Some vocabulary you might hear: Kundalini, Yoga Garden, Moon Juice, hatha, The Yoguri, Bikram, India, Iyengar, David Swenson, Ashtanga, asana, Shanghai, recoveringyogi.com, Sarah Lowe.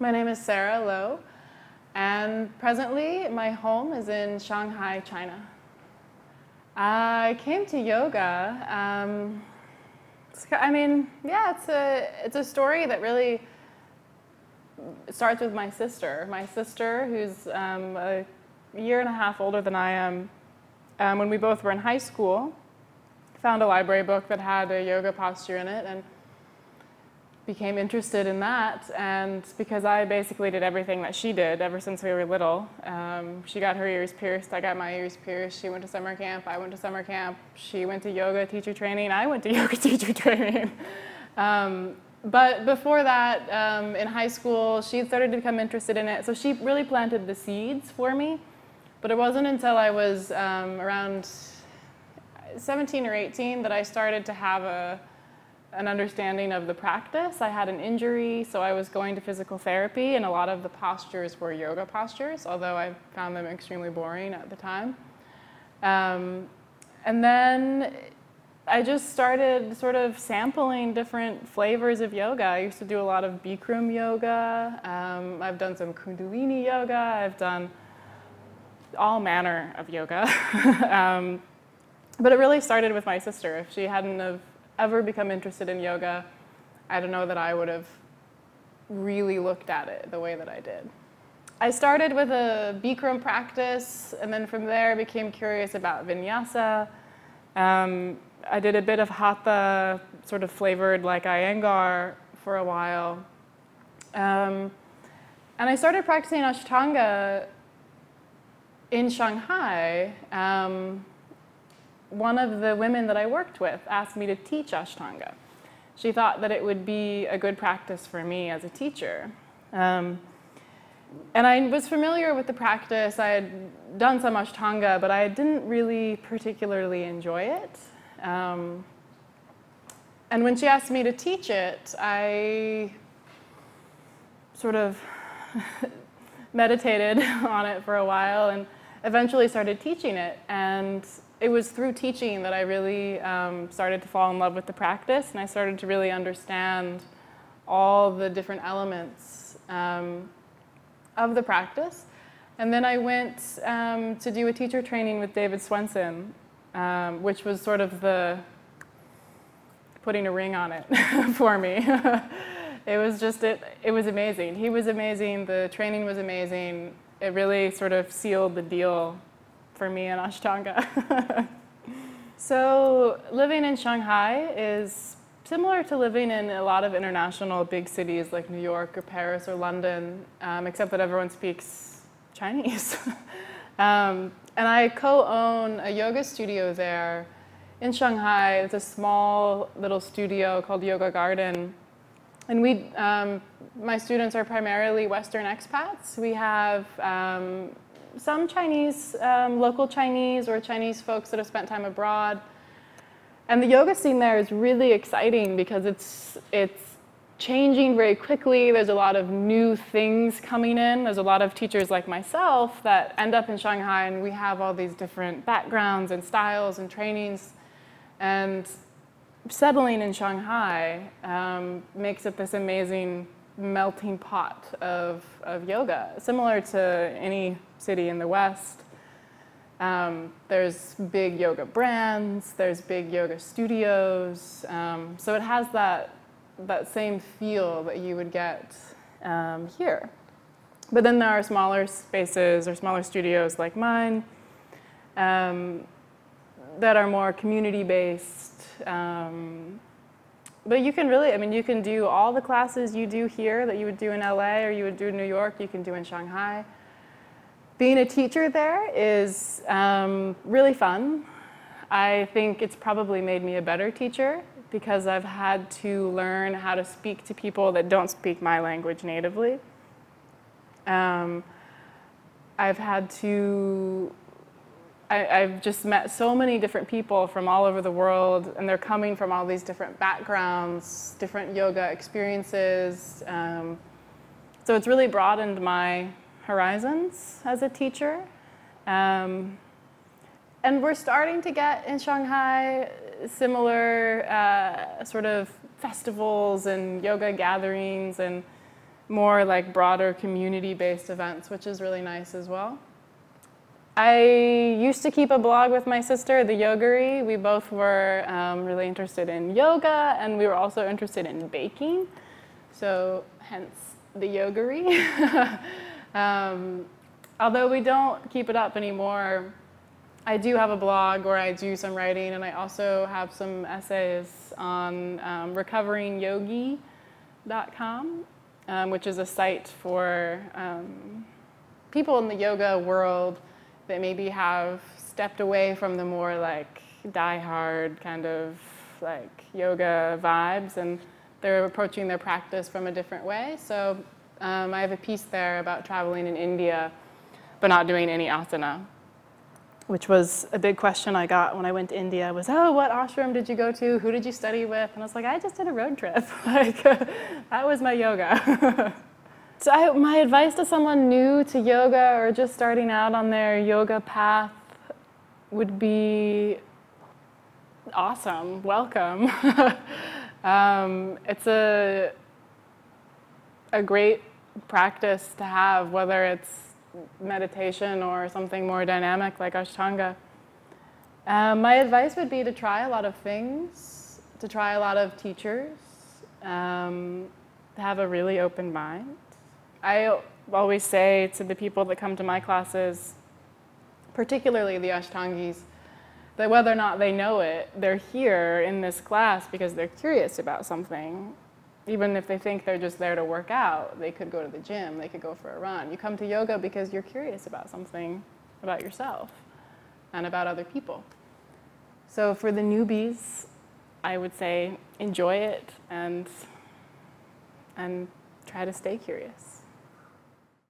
My name is Sarah Lowe, and presently my home is in Shanghai, China. I came to yoga. It's a story that really starts with my sister. My sister, who's a year and a half older than I am, when we both were in high school, found a library book that had a yoga posture in it and became interested in that. And because I basically did everything that she did ever since we were little, she got her ears pierced, I got my ears pierced, she went to summer camp, I went to summer camp, she went to yoga teacher training, I went to yoga teacher training. But before that, in high school, she started to become interested in it. So she really planted the seeds for me. But it wasn't until I was around 17 or 18 that I started to have an understanding of the practice. I had an injury, so I was going to physical therapy, and a lot of the postures were yoga postures, although I found them extremely boring at the time. And then I just started sort of sampling different flavors of yoga. I used to do a lot of Bikram yoga. I've done some Kundalini yoga. I've done all manner of yoga. But it really started with my sister. If she hadn't have ever become interested in yoga, I don't know that I would have really looked at it the way that I did. I started with a Bikram practice, and then from there I became curious about vinyasa. I did a bit of hatha, sort of flavored like Iyengar for a while. And I started practicing Ashtanga in Shanghai. One of the women that I worked with asked me to teach Ashtanga. She thought that it would be a good practice for me as a teacher. And I was familiar with the practice. I had done some Ashtanga, but I didn't really particularly enjoy it. And when she asked me to teach it, I sort of meditated on it for a while and eventually started teaching it. And it was through teaching that I really started to fall in love with the practice, and I started to really understand all the different elements of the practice. And then I went to do a teacher training with David Swenson, which was sort of the putting a ring on it for me. It was amazing. He was amazing. The training was amazing. It really sort of sealed the deal for me in Ashtanga. So living in Shanghai is similar to living in a lot of international big cities like New York or Paris or London, except that everyone speaks Chinese. And I co-own a yoga studio there in Shanghai. It's a small little studio called Yoga Garden. And my students are primarily Western expats. We have some Chinese, local Chinese or Chinese folks that have spent time abroad. And the yoga scene there is really exciting because it's changing very quickly. There's a lot of new things coming in. There's a lot of teachers like myself that end up in Shanghai, and we have all these different backgrounds and styles and trainings. And settling in Shanghai makes it this amazing melting pot of yoga, similar to any city in the West. There's big yoga brands, there's big yoga studios, so it has that same feel that you would get here. But then there are smaller spaces or smaller studios like mine that are more community-based. But you can really, you can do all the classes you do here that you would do in LA or you would do in New York, you can do in Shanghai. Being a teacher there is really fun. I think it's probably made me a better teacher because I've had to learn how to speak to people that don't speak my language natively. I've just met so many different people from all over the world, and they're coming from all these different backgrounds, different yoga experiences. So it's really broadened my horizons as a teacher. And we're starting to get in Shanghai similar sort of festivals and yoga gatherings and more like broader community-based events, which is really nice as well. I used to keep a blog with my sister, The Yoguri. We both were really interested in yoga, and we were also interested in baking, so hence The Yoguri. Although we don't keep it up anymore, I do have a blog where I do some writing, and I also have some essays on recoveringyogi.com, which is a site for people in the yoga world that maybe have stepped away from the more like die-hard kind of like yoga vibes, and they're approaching their practice from a different way. So I have a piece there about traveling in India but not doing any asana, which was a big question I got when I went to India was, oh, what ashram did you go to? Who did you study with? And I was like, I just did a road trip. Like, that was my yoga. So my advice to someone new to yoga or just starting out on their yoga path would be awesome, welcome. It's a great practice to have, whether it's meditation or something more dynamic like Ashtanga. My advice would be to try a lot of things, to try a lot of teachers, to have a really open mind. I always say to the people that come to my classes, particularly the Ashtangis, that whether or not they know it, they're here in this class because they're curious about something. Even if they think they're just there to work out, they could go to the gym, they could go for a run. You come to yoga because you're curious about something, about yourself and about other people. So for the newbies, I would say enjoy it and try to stay curious.